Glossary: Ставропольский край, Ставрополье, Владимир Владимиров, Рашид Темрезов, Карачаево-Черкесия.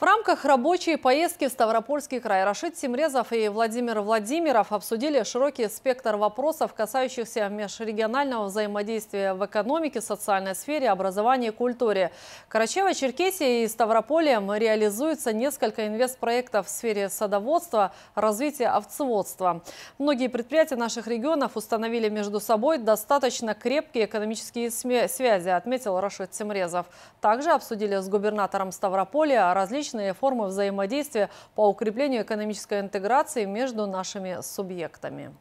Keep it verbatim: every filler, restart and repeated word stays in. В рамках рабочей поездки в Ставропольский край Рашид Темрезов и Владимир Владимиров обсудили широкий спектр вопросов, касающихся межрегионального взаимодействия в экономике, социальной сфере, образовании и культуре. В Карачаево-Черкесии и Ставрополье реализуется несколько инвестпроектов в сфере садоводства, развития овцеводства. Многие предприятия наших регионов установили между собой достаточно крепкие экономические связи, отметил Рашид Темрезов. Также обсудили с губернатором Ставрополья различные формы взаимодействия по укреплению экономической интеграции между нашими субъектами.